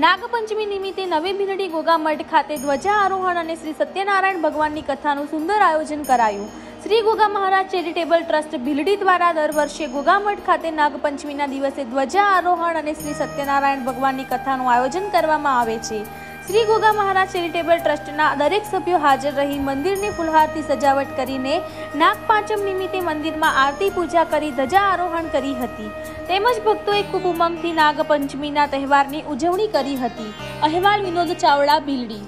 नागपंचमी निमित्ते नवी भीलड़ी गोगा मठ खाते ध्वजारोहण अने श्री सत्यनारायण भगवाननी कथानुं सुंदर आयोजन करायुं। श्री गोगा महाराज चेरिटेबल ट्रस्ट भीलड़ी द्वारा दर वर्षे गोगा मठ खाते नागपंचमीना दिवसे ध्वजारोहण अने श्री सत्यनारायण भगवाननी कथानुं आयोजन करवामां आवे छे। श्री गोगा महाराज चेरिटेबल ट्रस्टना दरेक सभ्यो हाजर रही मंदिरने फुलहारथी सजावट करीने नागपंचम निमित्ते मंदिरमां आरती पूजा करी ध्वजारोहण करी हती। तेमज भक्तोए खूब उमंगथी नागपंचमीना तहेवारनी उजवणी करी हती। अहेवाल विनोद चावड़ा, भीलड़ी।